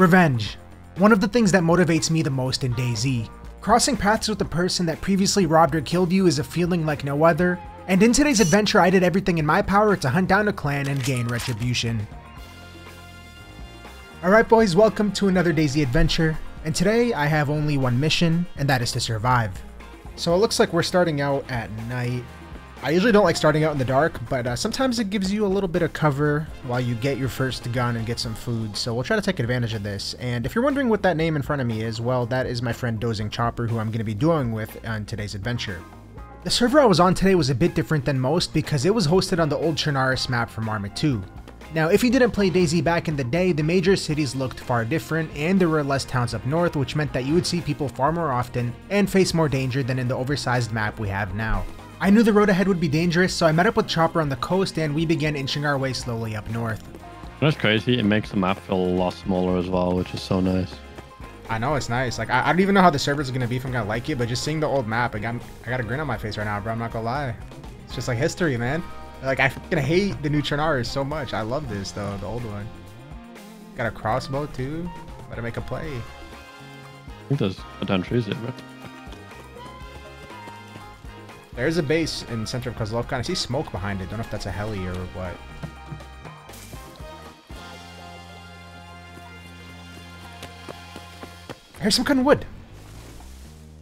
Revenge. One of the things that motivates me the most in DayZ. Crossing paths with the person that previously robbed or killed you is a feeling like no other, and in today's adventure I did everything in my power to hunt down a clan and gain retribution. Alright boys, welcome to another DayZ adventure, and today I have only one mission, and that is to survive. So it looks like we're starting out at night. I usually don't like starting out in the dark, but sometimes it gives you a little bit of cover while you get your first gun and get some food, so we'll try to take advantage of this. And if you're wondering what that name in front of me is, well, that is my friend Dozing Chopper, who I'm going to be dueling with on today's adventure. The server I was on today was a bit different than most because it was hosted on the old Chernarus map from Arma 2. Now, if you didn't play DayZ back in the day, the major cities looked far different and there were less towns up north, which meant that you would see people far more often and face more danger than in the oversized map we have now. I knew the road ahead would be dangerous, so I met up with Chopper on the coast and we began inching our way slowly up north. That's crazy, it makes the map feel a lot smaller as well, which is so nice. I know, it's nice. Like, I don't even know how the servers are going to be if I'm going to like it, but just seeing the old map, I got a grin on my face right now, bro, I'm not going to lie. It's just like history, man. Like, I fucking hate the new Chernarus so much. I love this, though, the old one. Got a crossbow, too. Better make a play. I think there's a damn tree, is it, bro? There's a base in the center of Kozlovka. I see smoke behind it. Don't know if that's a heli or what. I hear some kind of wood.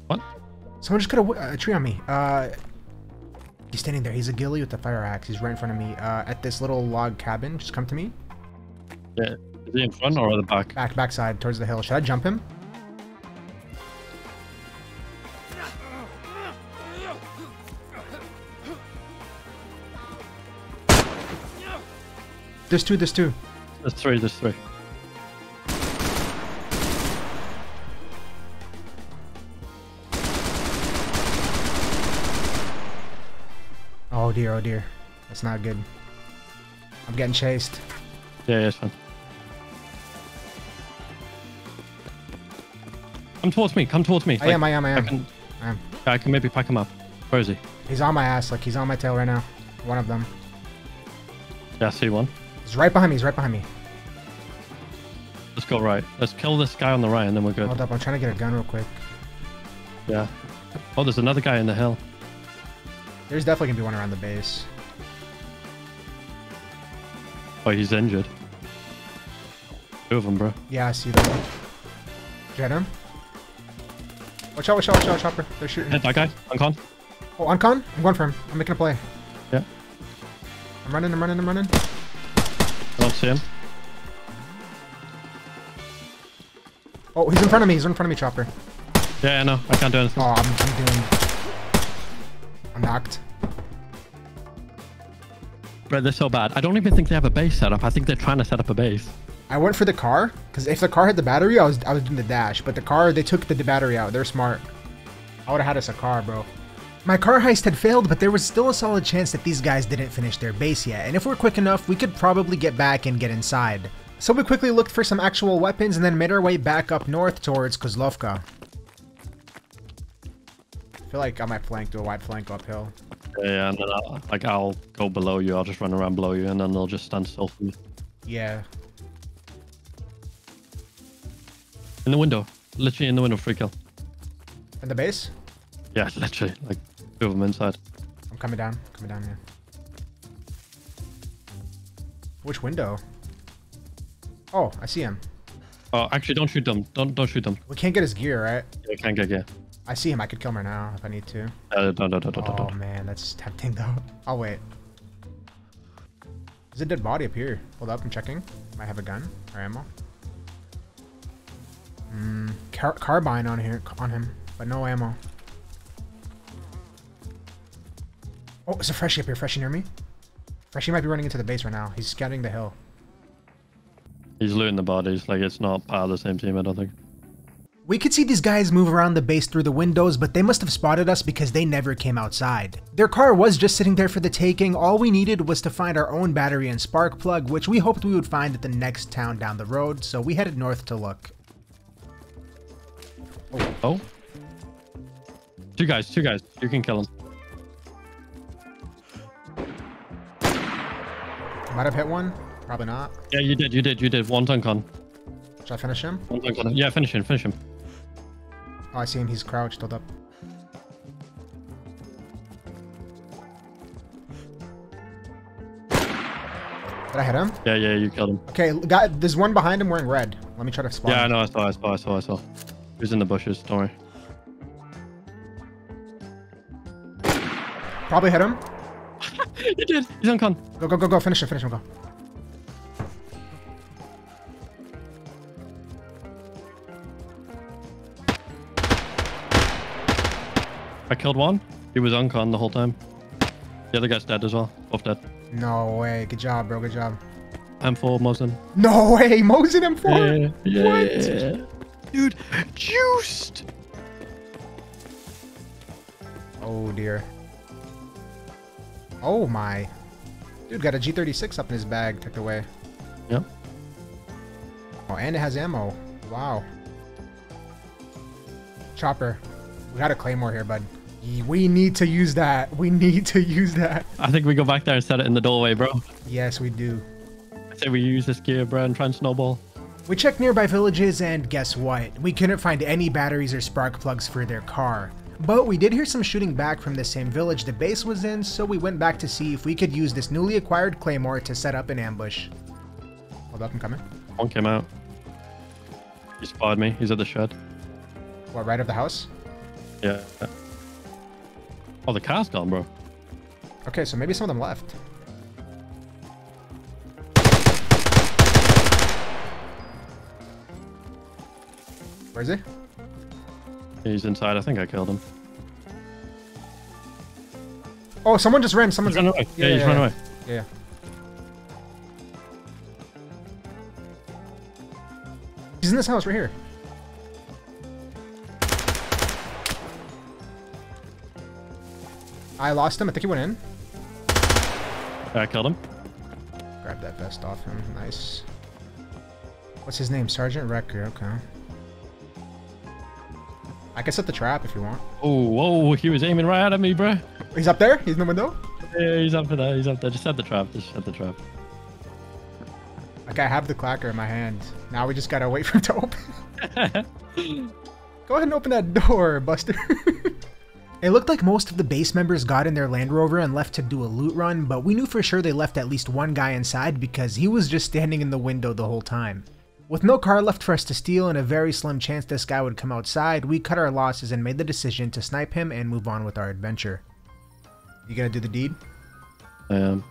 What? Someone just cut a tree on me. He's standing there. He's a ghillie with a fire axe. He's right in front of me at this little log cabin. Just come to me. Yeah. Is he in front or the back? Backside towards the hill. Should I jump him? There's two. There's three. Oh dear. That's not good. I'm getting chased. Yeah, it's fine. Come towards me. I am. I am. I can maybe pack him up. Where is he? He's on my ass. Like, he's on my tail right now. One of them. Yeah, I see one. He's right behind me. Let's go right. Let's kill this guy on the right and then we're good. Hold up, I'm trying to get a gun real quick. Yeah. Oh, there's another guy in the hill. There's definitely gonna be one around the base. Oh, he's injured. Two of them, bro. Yeah, I see that one. Did you hit him? Watch out, Chopper. They're shooting. Hit that guy. Uncon. Oh, Uncon? I'm going for him. I'm making a play. Yeah. I'm running. I don't see him. Oh, he's in front of me, Chopper. Yeah, I know. I can't do anything. Oh, I'm knocked. Bro, they're so bad. I don't even think they have a base set up. I think they're trying to set up a base. I went for the car, because if the car had the battery, I was doing the dash. But the car, they took the battery out. They're smart. I would have had us a car, bro. My car heist had failed, but there was still a solid chance that these guys didn't finish their base yet, and if we're quick enough, we could probably get back and get inside. So we quickly looked for some actual weapons and then made our way back up north towards Kozlovka. I feel like I might flank, do a wide flank uphill. Yeah, and then I'll go below you, I'll just run around below you, and then they'll just stand still for me. Yeah. In the window. Literally in the window, free kill. In the base? Yeah, literally. Like, two of them inside. I'm coming down here. Which window? Oh, I see him. Oh, actually, don't shoot them. Don't shoot them. We can't get his gear, right? Yeah, we can't get gear. I see him. I could kill him right now if I need to. No, man, that's tempting though. I'll wait. There's a dead body up here. Hold up, I'm checking. Might have a gun or ammo. Carbine on him, but no ammo. Oh, there's a freshie up here. Freshie near me. Freshie might be running into the base right now. He's scouting the hill. He's looting the bodies. Like, it's not part of the same team, I don't think. We could see these guys move around the base through the windows, but they must have spotted us because they never came outside. Their car was just sitting there for the taking. All we needed was to find our own battery and spark plug, which we hoped we would find at the next town down the road, so we headed north to look. Oh. Two guys. You can kill them. Might have hit one, probably not. Yeah, you did. One Uncon. Should I finish him? Yeah, finish him, finish him. Oh, I see him, he's crouched, hold up. Did I hit him? Yeah, yeah, you killed him. Okay, got, there's one behind him wearing red. Let me try to spawn. Yeah, I know, I saw. He was in the bushes, don't worry. Probably hit him. You did. He's on con. Go, go, go, go. Finish him, go. I killed one. He was on con the whole time. The other guy's dead as well. Both dead. No way. Good job, bro. Good job. I'm full, Mosin. No way. Mosin, I'm full. Yeah, what? Yeah. Dude, juiced. Oh, dear. Oh my. Dude got a G36 up in his bag, tucked away. Yep. Oh, and it has ammo. Wow. Chopper, we got a claymore here, bud. We need to use that. We need to use that. I think we go back there and set it in the doorway, bro. Yes, we do. I say we use this gear, bro, and try and snowball. We checked nearby villages and guess what? We couldn't find any batteries or spark plugs for their car. But we did hear some shooting back from the same village the base was in, so we went back to see if we could use this newly acquired claymore to set up an ambush. Hold up, I'm coming. One came out. He spotted me. He's at the shed. What, right of the house? Yeah. Oh, the car's gone, bro. Okay, so maybe some of them left. Where is he? He's inside. I think I killed him. Oh, someone just ran. Someone's run away. Yeah, he's run away. Yeah. He's in this house right here. I lost him. I think he went in. I killed him. Grab that vest off him. Nice. What's his name? Sergeant Rekker. Okay. I can set the trap if you want. Oh, whoa, he was aiming right at me, bro. He's up there? He's in the window? Yeah, he's up there, he's up there. Just set the trap, just set the trap. Like, I have the clacker in my hand. Now we just gotta wait for him to open. Go ahead and open that door, Buster. It looked like most of the base members got in their Land Rover and left to do a loot run, but we knew for sure they left at least one guy inside because he was just standing in the window the whole time. With no car left for us to steal and a very slim chance this guy would come outside, we cut our losses and made the decision to snipe him and move on with our adventure. You gonna do the deed? I am.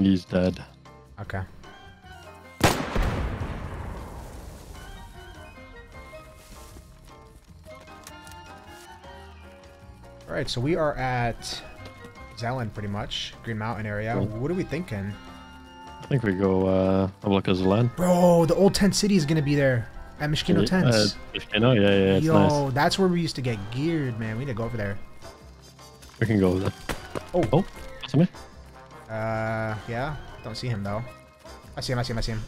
He's dead. Okay. Alright, so we are at Zelen pretty much, Green Mountain area. Cool. What are we thinking? I think we go have a look at Zelen. Bro, the old tent city is going to be there at Mishkino tents. Mishkino, yeah, it's nice. Yo, that's where we used to get geared, man. We need to go over there. We can go over there. Oh, that's me. Yeah, don't see him, though. I see him.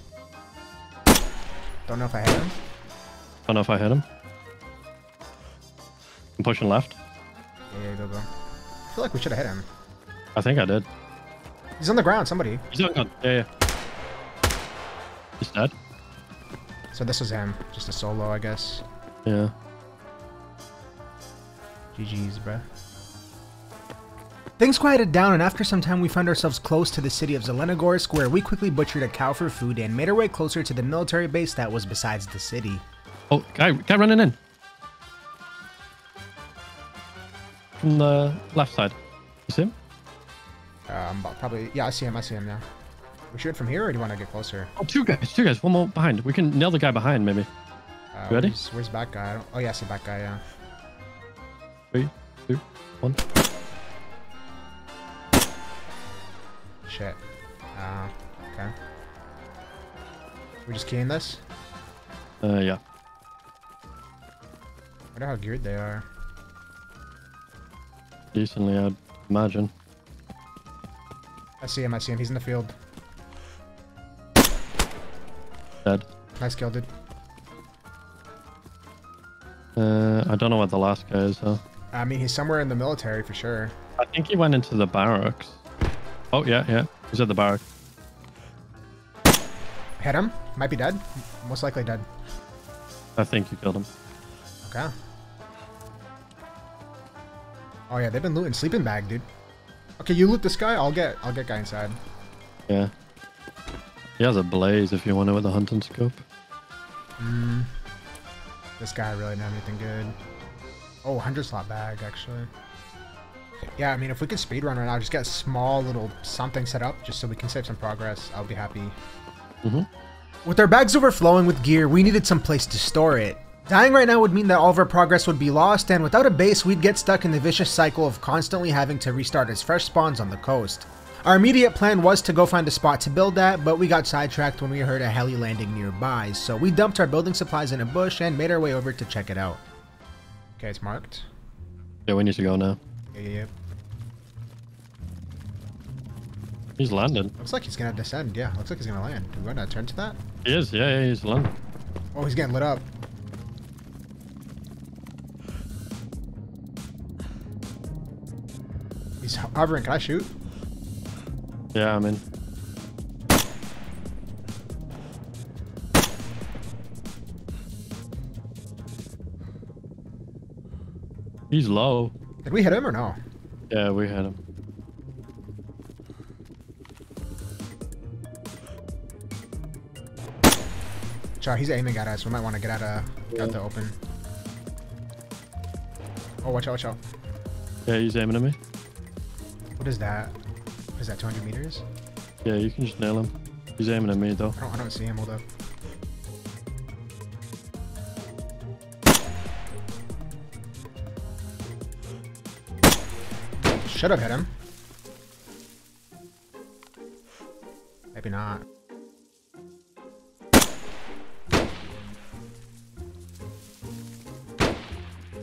Don't know if I hit him. I'm pushing left. Yeah, go. I feel like we should have hit him. I think I did. He's on the ground, somebody. He's on the ground, yeah. He's dead. So this was him. Just a solo, I guess. Yeah. GG's, bruh. Things quieted down, and after some time we found ourselves close to the city of Zelenogorsk, where we quickly butchered a cow for food and made our way closer to the military base that was besides the city. Oh, guy running in. From the left side. You see him? Probably, yeah, I see him now. We shoot from here, or do you want to get closer? Oh, two guys, one more behind. We can nail the guy behind, maybe. You ready? Where's back guy? Oh, yeah, I see back guy, yeah. 3, 2, 1. Shit. Okay. We're just keying this? Yeah. I wonder how geared they are. Decently, I'd imagine. I see him. He's in the field. Dead. Nice kill, dude. I don't know what the last guy is, though. I mean, he's somewhere in the military for sure. I think he went into the barracks. Oh, yeah. He's at the barracks. Hit him. Might be dead. Most likely dead. I think you killed him. Okay. Oh yeah, they've been looting sleeping bag, dude. Okay, you loot this guy. I'll get guy inside. Yeah. He has a blaze if you want it with a hunting scope. Hmm. This guy really not anything good. Oh, 100 slot bag actually. Yeah, I mean, if we could speedrun right now, just get a small little something set up just so we can save some progress, I'll be happy. With our bags overflowing with gear, we needed some place to store it. Dying right now would mean that all of our progress would be lost, and without a base, we'd get stuck in the vicious cycle of constantly having to restart as fresh spawns on the coast. Our immediate plan was to go find a spot to build at, but we got sidetracked when we heard a heli landing nearby, so we dumped our building supplies in a bush and made our way over to check it out. Okay, it's marked. Yeah, we need to go now. Yeah. He's landed. Looks like he's gonna descend. Yeah, looks like he's gonna land. Do we want to turn to that? He is. Yeah, he's landed. Oh, he's getting lit up. He's hovering. Can I shoot? Yeah, I'm in. He's low. Did we hit him or no? Yeah, we hit him. Char, he's aiming at us. We might want to get out the open. Oh, watch out, watch out. Yeah, he's aiming at me. What is that? What is that, 200 meters? Yeah, you can just nail him. He's aiming at me, though. I don't see him. Hold up. Should have hit him. Maybe not. I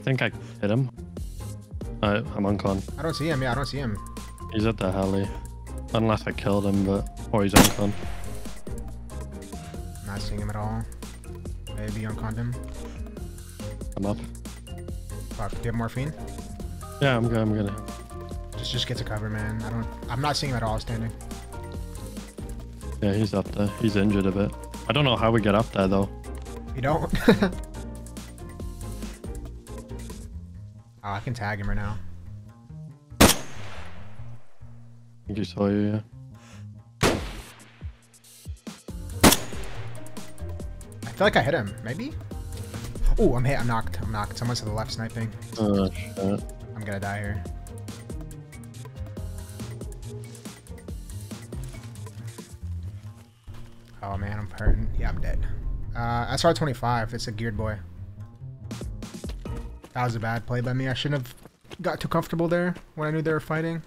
think I hit him. Alright, I'm on con. I don't see him. Yeah, I don't see him. He's at the heli. Unless I killed him, or he's on con. Not seeing him at all. Maybe on con him. I'm up. Fuck, do you have morphine? Yeah, I'm good. Just get to cover, man. I'm not seeing him at all standing. Yeah, he's up there. He's injured a bit. I don't know how we get up there, though. You don't? Oh, I can tag him right now. I think he saw you, yeah. I feel like I hit him. Maybe? Oh, I'm hit. I'm knocked. Someone's to the left sniping. Oh, shit. I'm gonna die here. Oh man, I'm hurting. Yeah, I'm dead. SR-25, it's a geared boy. That was a bad play by me. I shouldn't have got too comfortable there when I knew they were fighting.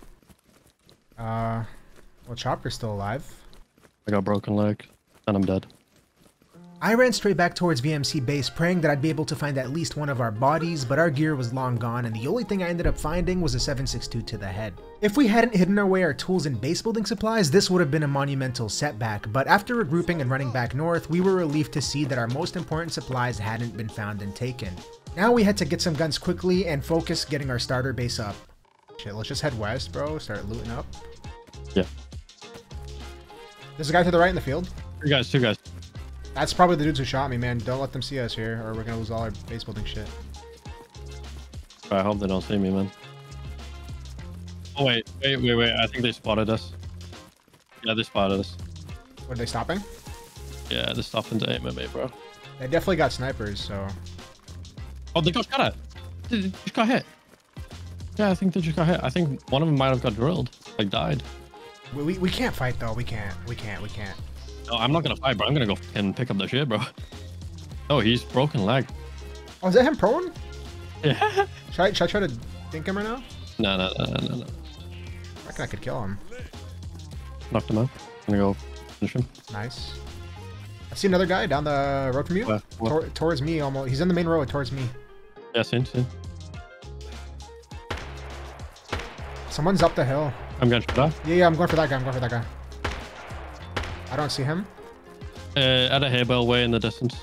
Well, Chopper's still alive. I got broken leg, and I'm dead. I ran straight back towards VMC base, praying that I'd be able to find at least one of our bodies, but our gear was long gone, and the only thing I ended up finding was a 7.62 to the head. If we hadn't hidden our way our tools and base building supplies, this would have been a monumental setback, but after regrouping and running back north, we were relieved to see that our most important supplies hadn't been found and taken. Now we had to get some guns quickly and focus getting our starter base up. Shit, let's just head west, bro. Start looting up. Yeah. There's a guy to the right in the field. Two guys. That's probably the dudes who shot me, man. Don't let them see us here, or we're gonna lose all our base building shit. I hope they don't see me, man. Oh, wait. I think they spotted us. Yeah, they spotted us. Were they stopping? Yeah, they're stopping to aim at me, bro. They definitely got snipers, so... Oh, they got shot at. They just got hit. Yeah, I think they just got hit. I think one of them might have got drilled. Like, died. We can't fight, though. We can't. No, I'm not gonna fight, bro. I'm gonna go and pick up the shit, bro. Oh, he's broken leg. Oh, is that him prone? Yeah. Should I try to dink him right now? No. I reckon I could kill him. Knocked him out. I'm gonna go finish him. Nice. I see another guy down the road from you. Where? Towards me almost. He's in the main road towards me. Yeah, seen. Someone's up the hill. I'm going for that. Yeah, I'm going for that guy. I don't see him. At a hairbell way in the distance.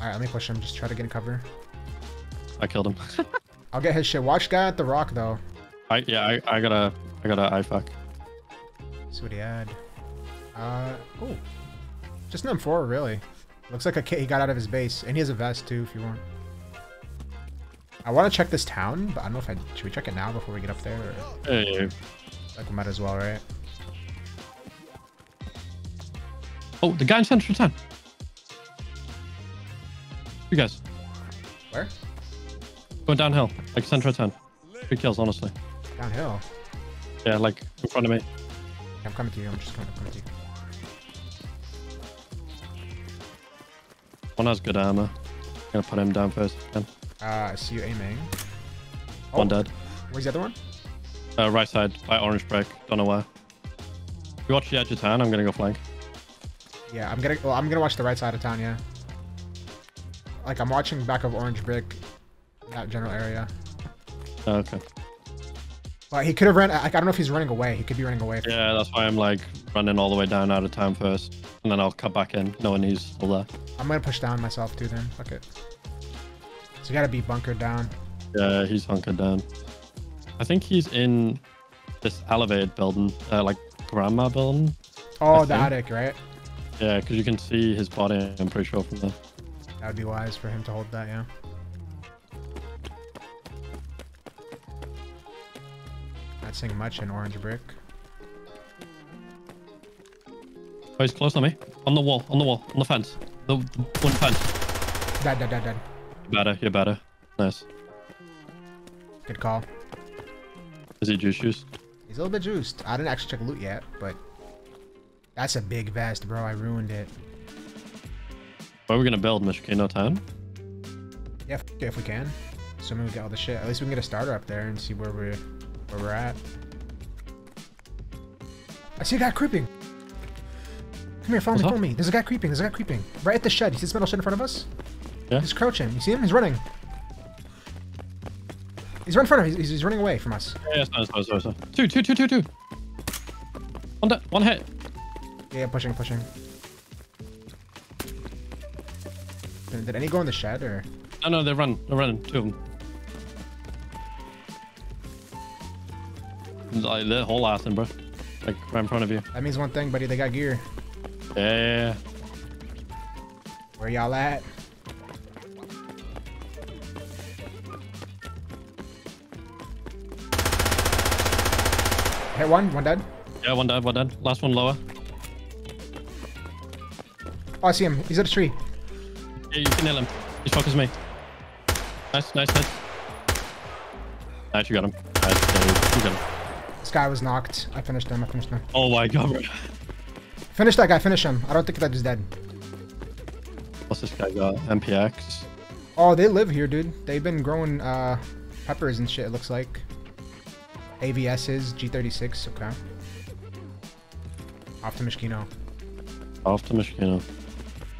Alright, let me push him. Just try to get in cover. I killed him. I'll get his shit. Watch guy at the rock though. I got a IFAC. See what he had. Oh. Just an M4, really. Looks like a kid he got out of his base. And he has a vest, too, if you want. I want to check this town, but I don't know if I... Should we check it now before we get up there? Or... Yeah. Like, we might as well, right? Oh, the guy in Central Town. You guys. Where? Going downhill, like Central Town. 3 kills, honestly. Downhill? Yeah, like, in front of me. I'm coming to you, I'm just coming to you. One has good armor. I'm gonna put him down first. I see you aiming. Oh. One dead. Where's the other one? Right side, by orange break. Don't know where. You watch the edge of town, I'm gonna go flank. Yeah, I'm gonna watch the right side of town, yeah. Like, I'm watching back of orange brick, that general area. Oh, okay. But he could have ran, like, I don't know if he's running away. He could be running away. Yeah, that's why I'm, like, running all the way down out of town first. And then I'll cut back in, knowing he's still there. I'm gonna push down myself, too, then. Fuck it. So you gotta be bunkered down. Yeah, he's bunkered down. I think he's in this elevated building, like, grandma building. Oh, the attic, right? Yeah, because you can see his body, I'm pretty sure, from there. That would be wise for him to hold that, yeah. Not seeing much in orange brick. Oh, he's close on me. On the wall, on the wall, on the fence. The one fence. Dead, dead, dead, dead. You're better, you're better. Nice. Good call. Is he juiced? He's a little bit juiced. I didn't actually check loot yet, but... That's a big vest, bro. I ruined it. Are we gonna build Mishkino town? Yeah, if we can. Assuming we get all the shit. At least we can get a starter up there and see where we're at. I see a guy creeping. Come here, follow me, follow me. There's a guy creeping. There's a guy creeping right at the shed. You see this metal shed in front of us? Yeah. He's crouching. You see him? He's running. He's right in front of us. He's running away from us. Yeah, sorry. Two. One hit. Yeah, pushing. Did any go in the shed or? No, they run. They're running. 2 of them. Like the whole ass in, bro. Like right in front of you. That means one thing, buddy. They got gear. Yeah. Where y'all at? Hit one. One dead. Yeah, one dead. Last one lower. Oh, I see him. He's at a tree. Yeah, you can nail him. He's focused me. Nice. Nice, you got him. Nice, you got him. This guy was knocked. I finished him. Oh my god, bro. Finish that guy. Finish him. I don't think that dude's dead. What's this guy got? MPX. Oh, they live here, dude. They've been growing peppers and shit, it looks like. AVS's, G36. Okay. Off to Mishkino.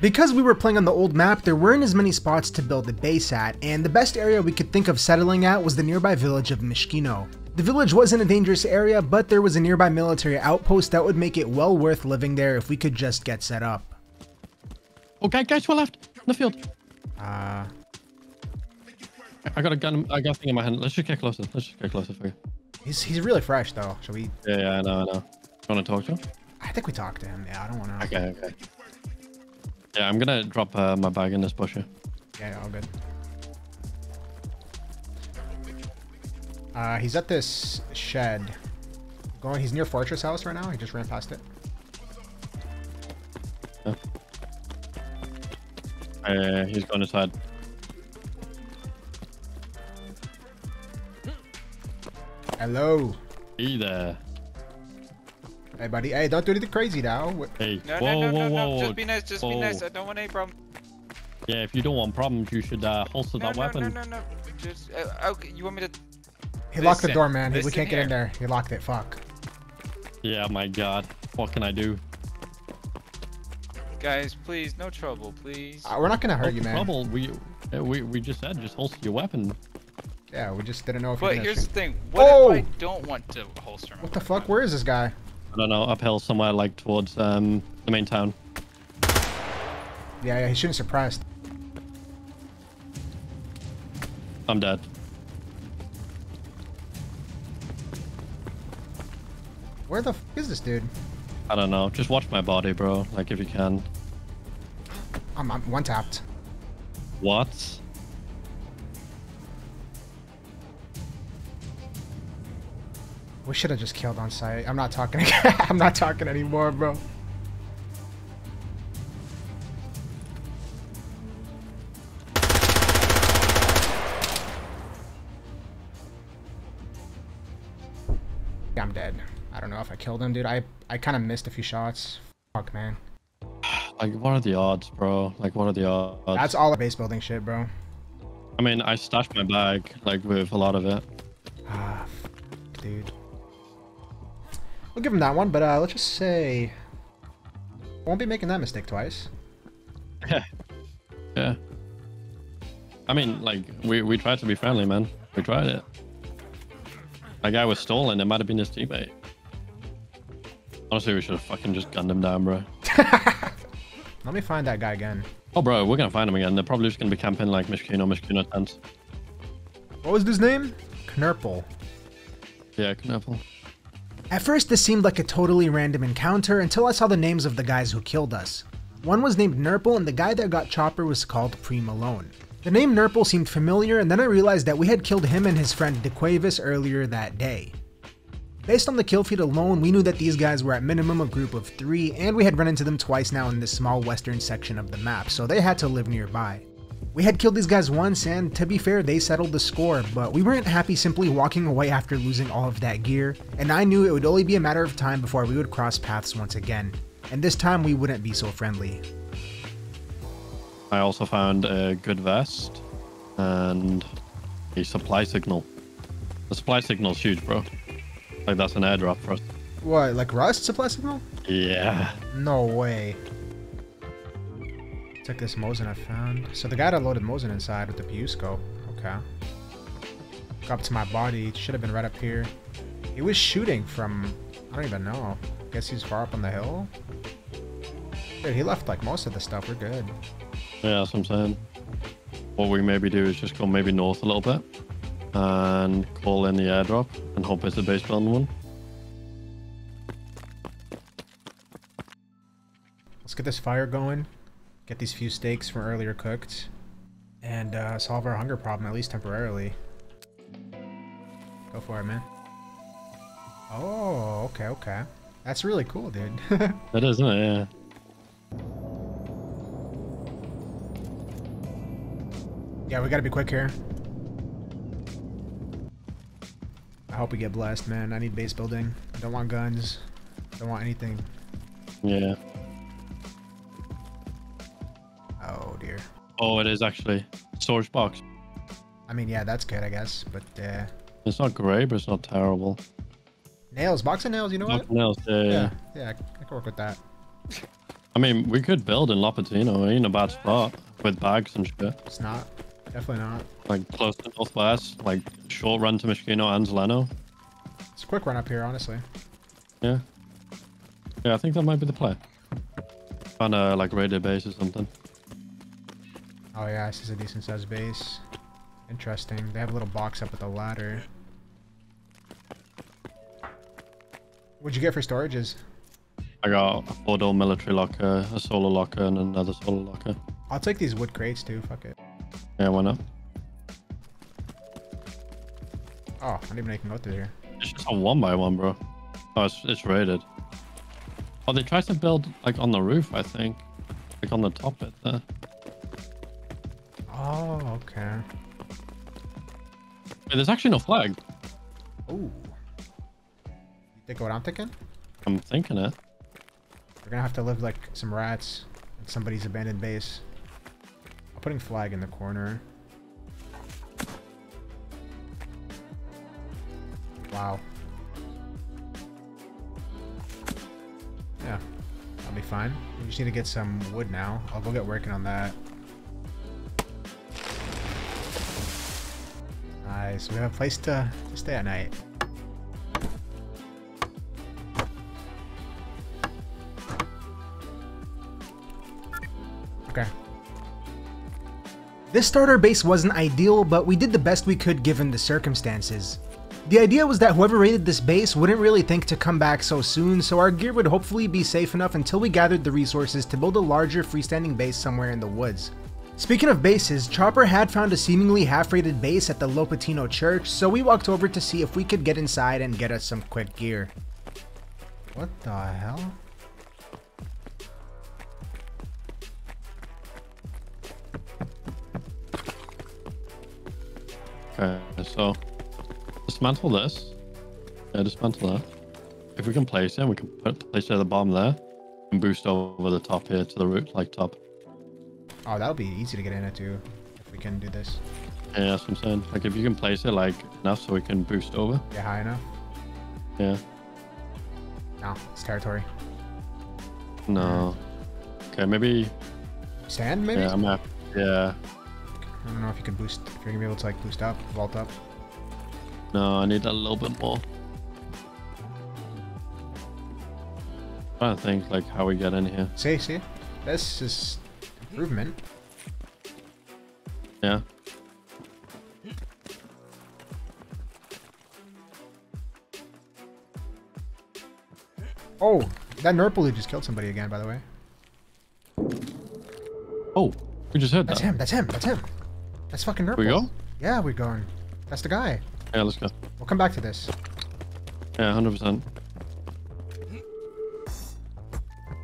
Because we were playing on the old map, there weren't as many spots to build a base at, and the best area we could think of settling at was the nearby village of Mishkino. The village wasn't a dangerous area, but there was a nearby military outpost that would make it well worth living there if we could just get set up. Oh, guys to the left, in the field. I got a gun, I got a thing in my hand. Let's just get closer for you. He's really fresh, though. Shall we? Yeah, I know. Do you want to talk to him? I think we talked to him. Yeah, I don't want to. Okay. Yeah, I'm gonna drop my bag in this bush here. Yeah, all good. He's at this shed. He's near Fortress House right now. He just ran past it. Yeah. He's going inside. Hello. Hey there. Hey, buddy. Hey, don't do anything crazy now. Hey. No. Just be nice. Just be nice. I don't want any problem. Yeah, if you don't want problems, you should holster that weapon. No. Just, okay, you want me to... He locked the door, man. We can't get in there. He locked it. Fuck. Yeah, my God. What can I do? Guys, please. No trouble, please. We're not going to hurt you, man. No trouble. We just said just holster your weapon. Yeah, we just didn't know if you were going to shoot. But here's the thing. What if I don't want to holster my weapon? What the fuck? Where is this guy? I don't know, uphill somewhere, like towards the main town. Yeah, he shouldn't surprise. I'm dead. Where the f is this dude? I don't know. Just watch my body, bro. Like, if you can. I'm one tapped. What? We should have just killed on sight. I'm not talking. I'm not talking anymore, bro. I'm dead. I don't know if I killed him, dude. I kind of missed a few shots. Fuck, man. Like, what are the odds, bro? Like, what are the odds? That's all base building shit, bro. I mean, I stashed my bag, like, with a lot of it. Ah, dude. We'll give him that one, but let's just say... I won't be making that mistake twice. Yeah. Yeah. I mean, like, we tried to be friendly, man. We tried it. That guy was stolen. It might have been his teammate. Honestly, we should have fucking just gunned him down, bro. Let me find that guy again. Oh, bro, we're gonna find him again. They're probably just gonna be camping like Mishkino tents. What was his name? Nurple. Yeah, Nurple. At first, this seemed like a totally random encounter until I saw the names of the guys who killed us. One was named Nurple, and the guy that got Chopper was called Pre Malone. The name Nurple seemed familiar, and then I realized that we had killed him and his friend DeQuavis earlier that day. Based on the kill feed alone, we knew that these guys were at minimum a group of 3, and we had run into them twice now in this small western section of the map, so they had to live nearby. We had killed these guys once, and to be fair, they settled the score, but we weren't happy simply walking away after losing all of that gear, and I knew it would only be a matter of time before we would cross paths once again, and this time we wouldn't be so friendly. I also found a good vest and a supply signal. The supply signal's huge, bro. Like, that's an airdrop for us. What, like Rust supply signal? Yeah. No way. Took this Mosin I found. So the guy that loaded Mosin inside with the PU scope. Okay. Up to my body. It should have been right up here. He was shooting from... I don't even know. Guess he's far up on the hill? Dude, he left like most of the stuff. We're good. Yeah, that's what I'm saying. What we maybe do is just go maybe north a little bit and call in the airdrop and hope it's a base building one. Let's get this fire going, get these few steaks from earlier cooked, and solve our hunger problem, at least temporarily. Go for it, man. Oh, okay, okay. That's really cool, dude. That is, isn't it? Yeah. Yeah, we gotta be quick here. I hope we get blessed, man. I need base building. I don't want guns. I don't want anything. Yeah. Oh, dear. Oh, it is actually. Storage box. I mean, yeah, that's good, I guess, but... It's not great, but it's not terrible. Nails. Box of nails, you know what? Box of nails, yeah. Yeah, I can work with that. I mean, we could build in Lopatino. It ain't a bad spot with bags and shit. It's not. Definitely not. Like, close to northwest, like, short run to Mishkino and Zeleno. It's a quick run up here, honestly. Yeah. Yeah, I think that might be the play. Found a, like, radio base or something. Oh, yeah, this is a decent-sized base. Interesting. They have a little box up with a ladder. What'd you get for storages? I got a 4-door military locker, a solar locker, and another solar locker. I'll take these wood crates, too. Fuck it. Yeah, why not? Oh, I don't even know I can go through here. It's just a 1x1, bro. Oh, it's raided. Oh, they tried to build, like, on the roof, I think. Like, on the top bit there. Oh, okay. Wait, there's actually no flag. Oh. You think what I'm thinking? I'm thinking it. We're gonna have to live like some rats at somebody's abandoned base. Putting flag in the corner. Wow. Yeah, that'll be fine. We just need to get some wood now. I'll go get working on that. Nice. We have a place to stay at night. Okay. This starter base wasn't ideal, but we did the best we could given the circumstances. The idea was that whoever raided this base wouldn't really think to come back so soon, so our gear would hopefully be safe enough until we gathered the resources to build a larger freestanding base somewhere in the woods. Speaking of bases, Chopper had found a seemingly half-rated base at the Lopatino church, so we walked over to see if we could get inside and get us some quick gear. What the hell? So dismantle this. Yeah, dismantle that. If we can place it, we can place it at the bottom there and boost over the top here to the root, like top. Oh, that would be easy to get in it too, if we can do this. Yeah, that's what I'm saying. Like, if you can place it, like, enough so we can boost over. Yeah, high enough? Yeah. No, it's territory. No. Okay, maybe... Sand, maybe? Yeah, I'm happy. Yeah. I don't know if you can boost, if you're gonna be able to, like, boost up, vault up. No, I need a little bit more. I'm trying to think, like, how we get in here. See? This is... improvement. Yeah. Oh, that Nurple who just killed somebody again, by the way. Oh, we just heard that. That's him. That's fucking Nurple. We go? Yeah, we're going. That's the guy. Yeah, let's go. We'll come back to this. Yeah, 100%.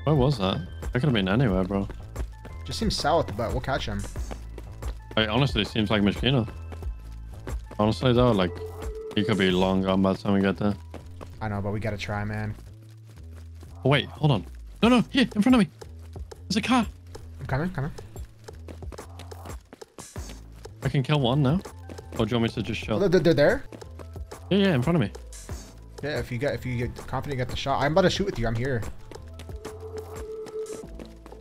Where was that? That could have been anywhere, bro. Just seems south, but we'll catch him. Like, honestly, it seems like Mishkino. Honestly, though, like, he could be long gone by the time we get there. I know, but we gotta try, man. Oh, wait, hold on. No, here, in front of me. There's a car. I'm coming. I can kill one now. Or do you want me to just shot? Oh, they're there? Yeah, in front of me. Yeah, if you get confident, you get the shot. I'm about to shoot with you. I'm here.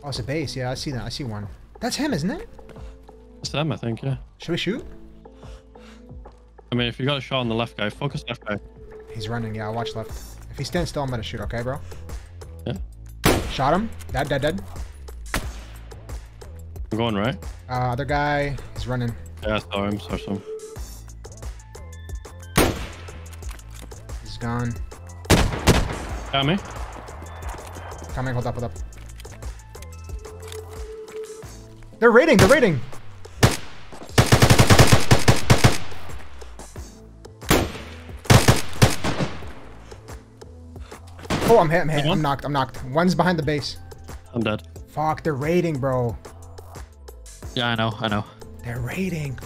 Oh, it's a base. Yeah, I see that. I see one. That's him, isn't it? It's them, I think, yeah. Should we shoot? I mean, if you got a shot on the left guy, focus left guy. He's running. Yeah, I'll watch left. If he stands still, I'm going to shoot. Okay, bro? Yeah. Shot him. Dead. I'm going right. Other guy is running. Yeah, I saw him. He's gone. Got me. Coming. Hold up. They're raiding! Oh, I'm hit. I'm knocked. One's behind the base. I'm dead. Fuck, they're raiding, bro. Yeah, I know. They're raiding.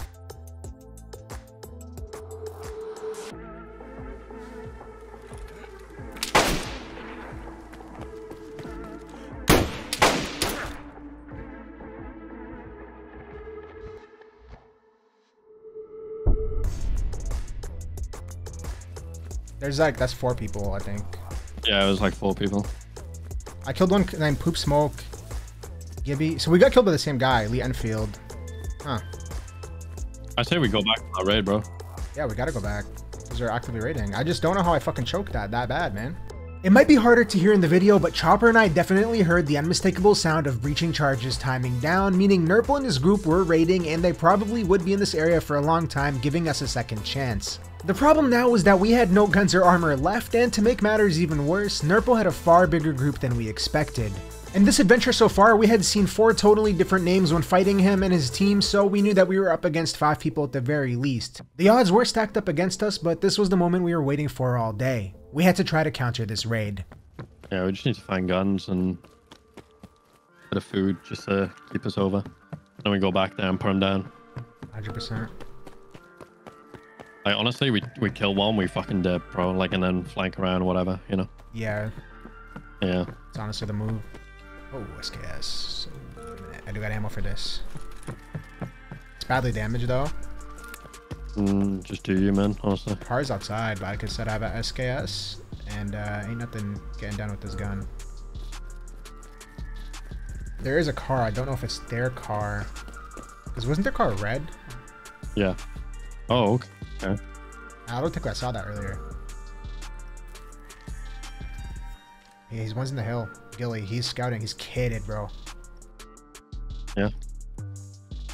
There's like, that's four people, I think. Yeah, it was like four people. I killed one named Poop Smoke, Gibby. So we got killed by the same guy, Lee Enfield. Huh. I say we go back to that raid, bro. Yeah, we gotta go back. Because they're actively raiding. I just don't know how I fucking choked that bad, man. It might be harder to hear in the video, but Chopper and I definitely heard the unmistakable sound of breaching charges timing down, meaning Nurple and his group were raiding and they probably would be in this area for a long time, giving us a second chance. The problem now was that we had no guns or armor left, and to make matters even worse, Nurple had a far bigger group than we expected. In this adventure so far, we had seen four totally different names when fighting him and his team, so we knew that we were up against five people at the very least. The odds were stacked up against us, but this was the moment we were waiting for all day. We had to try to counter this raid. Yeah, we just need to find guns and a bit of food just to keep us over. Then we go back there and put him down. 100%. Like, honestly, we kill one, we fucking dead, bro. Like, and then flank around, whatever, you know? Yeah. It's honestly the move. Oh, SKS. I do got ammo for this. It's badly damaged, though. Just do you, man, honestly. Car's outside, but like I said, I have an SKS, and ain't nothing getting done with this gun. There is a car. I don't know if it's their car. Because wasn't their car red? Yeah. Oh, okay. I don't think I saw that earlier. Yeah, he's one's in the hill. Gilly, he's scouting. He's kidded, bro. Yeah.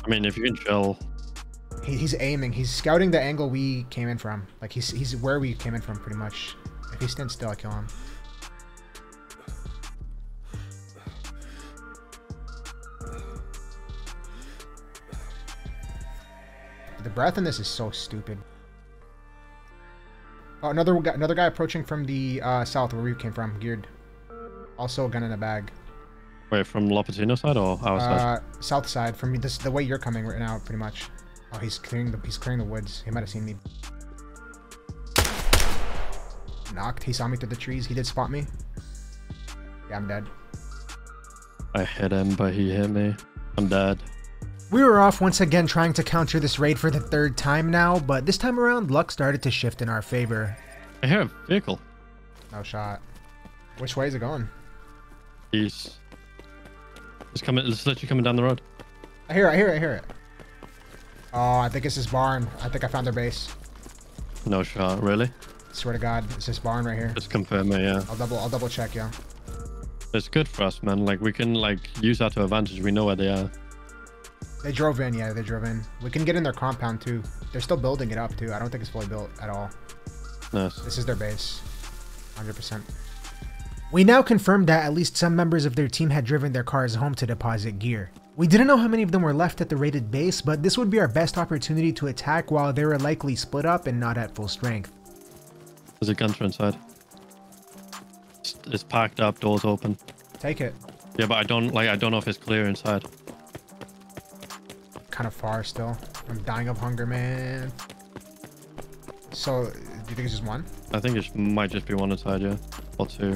I mean, if you can chill. He's aiming. He's scouting the angle we came in from. Like, he's where we came in from, pretty much. If he stands still, I kill him. The breath in this is so stupid. Oh, another guy approaching from the south where we came from, geared. Also a gun in a bag. Wait, from Lopatino side or our side? South side, from this, the way you're coming right now, pretty much. Oh, he's clearing the woods. He might have seen me. Knocked. He saw me through the trees. He did spot me. Yeah, I'm dead. I hit him, but he hit me. I'm dead. We were off once again trying to counter this raid for the third time now, but this time around, luck started to shift in our favor. I hear a vehicle. No shot. Which way is it going? East. It's literally coming down the road. I hear it. Oh, I think it's this barn. I think I found their base. No shot, really? Swear to God, it's this barn right here. Just confirm it, yeah. I'll double check, yeah. It's good for us, man. Like, we can, like, use that to advantage. We know where they are. They drove in, yeah, they drove in. We can get in their compound, too. They're still building it up, too. I don't think it's fully built at all. Nice. This is their base. 100%. We now confirmed that at least some members of their team had driven their cars home to deposit gear. We didn't know how many of them were left at the raided base, but this would be our best opportunity to attack while they were likely split up and not at full strength. There's a gun for inside. It's packed up, doors open. Take it. Yeah, but I don't know if it's clear inside. Kind of far still. I'm dying of hunger, man. So, do you think it's just one? I think it might just be one inside, yeah. Or two.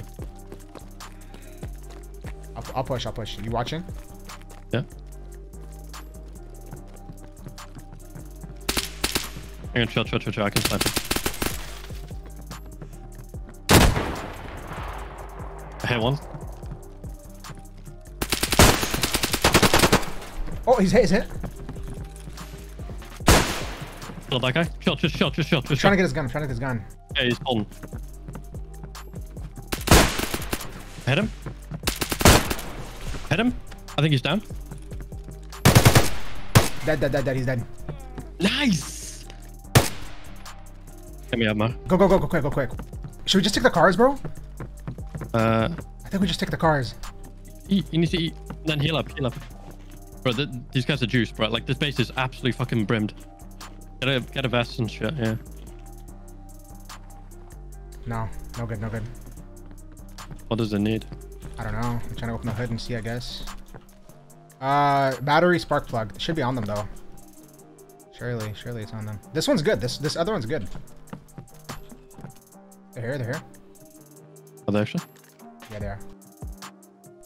I'll push. You watching? Yeah. I'm gonna chill. I can snipe it. I hit one. Oh, he's hit. Kill that guy. Shot. I'm trying to get his gun. Yeah, he's holding. Hit him. I think he's down. Dead. He's dead. Nice. Hit me up, man. Go quick. Should we just take the cars, bro? I think we just take the cars. Eat. You need to eat. Then heal up. Bro, these guys are juice, bro. Like, this base is absolutely fucking brimmed. Get a vest and shit, yeah. No good. What does it need? I don't know. I'm trying to open the hood and see, I guess. Battery, spark plug. It should be on them, though. Surely it's on them. This one's good. This other one's good. They're here. Are they actually? Yeah, they are.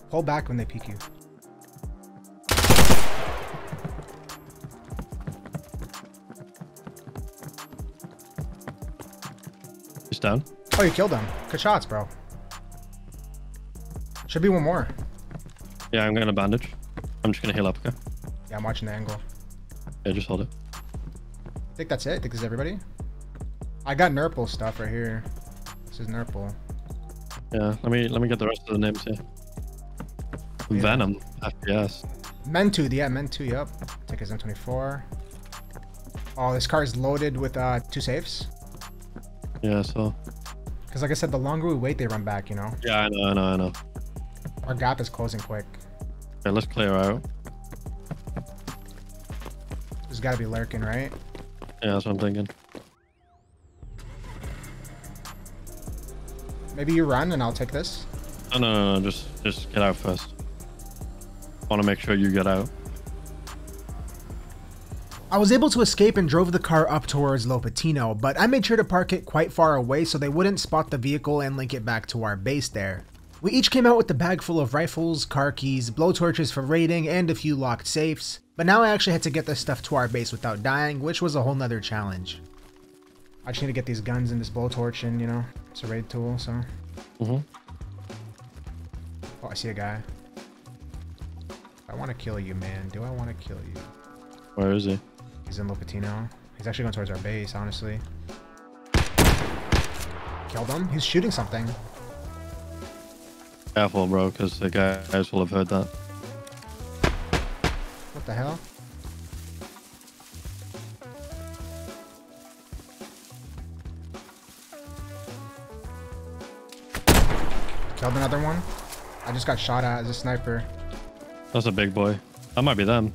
Pull back when they peek you. He's down. Oh, you killed him. Good shots, bro. Should be one more. Yeah, I'm gonna bandage. I'm just gonna heal up, okay? Yeah, I'm watching the angle. Yeah, just hold it. I think that's it. I think this is everybody. I got Nurple stuff right here. This is Nurple. Yeah, let me get the rest of the names here. Yeah. Venom, FPS. Mentu, yeah, Mentu, yep. Take his M24. Oh, this car is loaded with 2 safes. Yeah, so. Because like I said, the longer we wait, they run back, you know? Yeah, I know. Our gap is closing quick. Yeah, let's clear out. There's gotta be lurking, right? Yeah, that's what I'm thinking. Maybe you run and I'll take this? No. Just get out first. I want to make sure you get out. I was able to escape and drove the car up towards Lopatino, but I made sure to park it quite far away so they wouldn't spot the vehicle and link it back to our base there. We each came out with a bag full of rifles, car keys, blowtorches for raiding, and a few locked safes, but now I actually had to get this stuff to our base without dying, which was a whole nother challenge. I just need to get these guns and this blowtorch and, you know, it's a raid tool, so. Oh, I see a guy. I want to kill you, man. Do I want to kill you? Where is he? He's in Lopatino. He's actually going towards our base, honestly. Killed him. He's shooting something. Careful, bro, because the guys will have heard that. What the hell? Killed another one. I just got shot at as a sniper. That's a big boy. That might be them.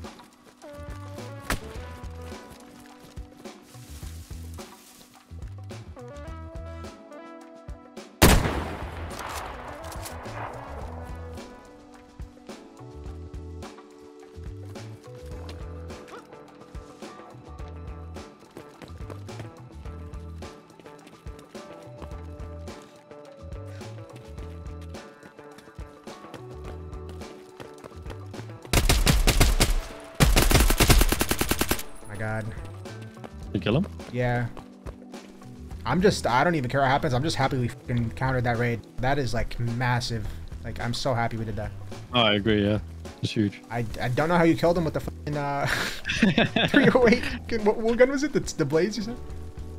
God. You kill him? Yeah. I don't even care what happens. I'm just happy we fucking countered that raid. That is like massive. Like, I'm so happy we did that. Oh, I agree. Yeah. It's huge. I don't know how you killed him with the fucking 308. What gun was it? The Blaze, you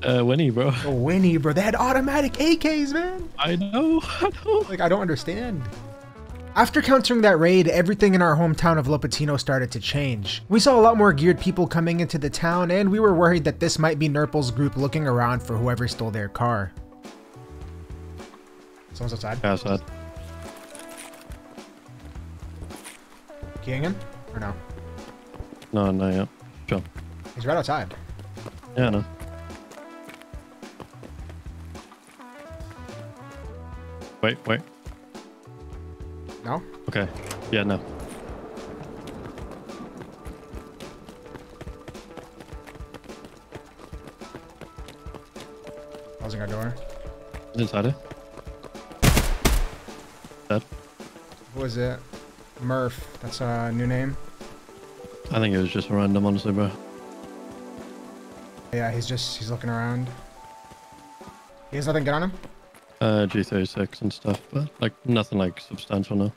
said? Winnie, bro. Oh, Winnie, bro. They had automatic AKs, man. I know. Like, I don't understand. After countering that raid, everything in our hometown of Lopatino started to change. We saw a lot more geared people coming into the town, and we were worried that this might be Nurple's group looking around for whoever stole their car. Someone's outside. Yeah, outside. Keying him? Or no? No, no, yeah. Jump. He's right outside. Yeah, no. Wait. No? Okay. Yeah, no. Closing our door. Inside it. Dead. Who was it? Murph. That's a new name. I think it was just random, honestly, bro. Yeah, he's looking around. He has nothing good on him? G36 and stuff, but like nothing like substantial now.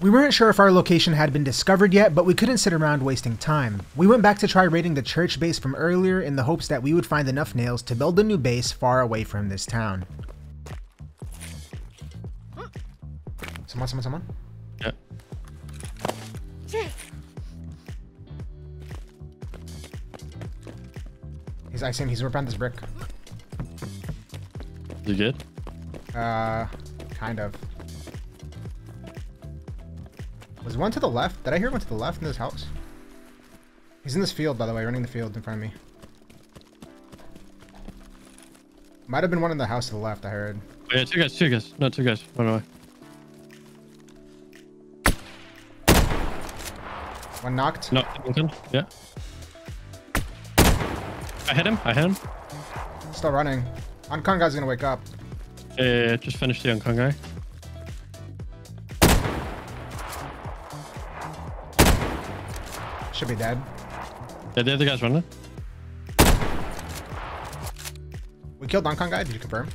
We weren't sure if our location had been discovered yet, but we couldn't sit around wasting time. We went back to try raiding the church base from earlier in the hopes that we would find enough nails to build a new base far away from this town. Someone. Yeah. I see him, he's around this brick. You good? Kind of. Was one to the left? Did I hear one to the left in this house? He's in this field, by the way, running the field in front of me. Might have been one in the house to the left, I heard. Oh, yeah, two guys. No, two guys. Run away. One knocked? No, yeah. I hit him. Still running. Unkung guy's gonna wake up. Yeah, just finished the Unkung guy. Should be dead. Yeah, the other guy's running. We killed Unkung guy, did you confirm?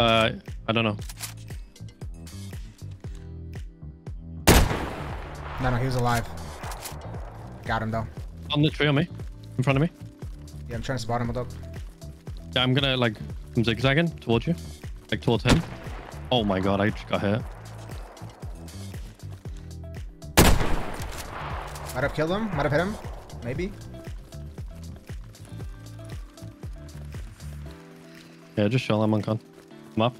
I don't know. No, he was alive. Got him though. On the tree on me. In front of me. Yeah, I'm trying to spot him, what's up? Yeah, I'm gonna like come zigzagging towards you, like towards him. Oh my god, I just got hit. Might have killed him, might have hit him, maybe. Yeah, just shell him on con. I'm up.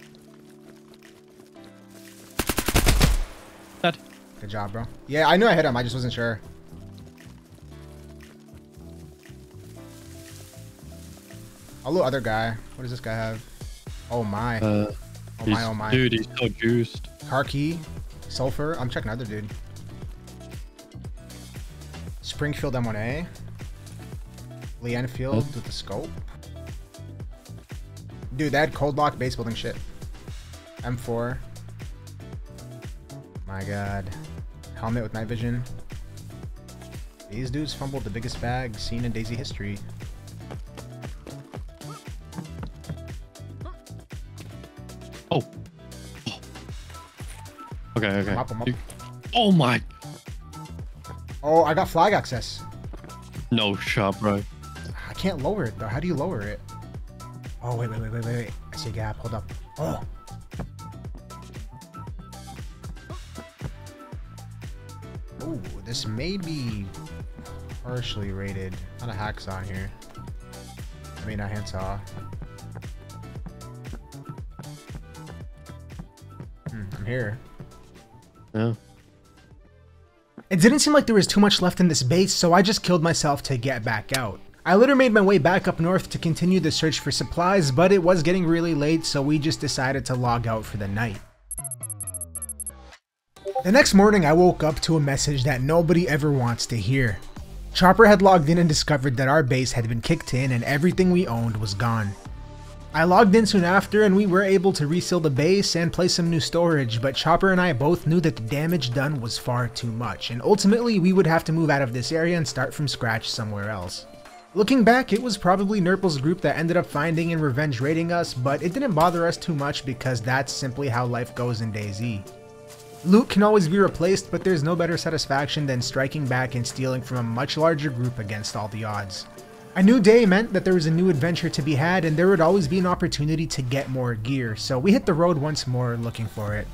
Dead. Good job, bro. Yeah, I knew I hit him, I just wasn't sure. I'll loot other guy. What does this guy have? Oh my. Oh my. Dude, he's so juiced. Car key. Sulfur. I'm checking other dude. Springfield M1A. Lee Enfield with the scope. Dude, that cold lock base building shit. M4. My god. Helmet with night vision. These dudes fumbled the biggest bag seen in Daisy history. Okay. I'm up. Oh my. Oh, I got flag access. No shot, bro. I can't lower it though. How do you lower it? Oh, wait. I see a gap. Hold up. Oh. Ooh, this may be partially rated. A lot of hacks on here. I mean, a handsaw. here. Yeah. It didn't seem like there was too much left in this base, so I just killed myself to get back out. I later made my way back up north to continue the search for supplies, but it was getting really late, so we just decided to log out for the night. The next morning, I woke up to a message that nobody ever wants to hear. Chopper had logged in and discovered that our base had been kicked in and everything we owned was gone. I logged in soon after and we were able to reseal the base and place some new storage, but Chopper and I both knew that the damage done was far too much, and ultimately we would have to move out of this area and start from scratch somewhere else. Looking back, it was probably Nurple's group that ended up finding and revenge raiding us, but it didn't bother us too much because that's simply how life goes in DayZ. Loot can always be replaced, but there's no better satisfaction than striking back and stealing from a much larger group against all the odds. A new day meant that there was a new adventure to be had, and there would always be an opportunity to get more gear, so we hit the road once more looking for it.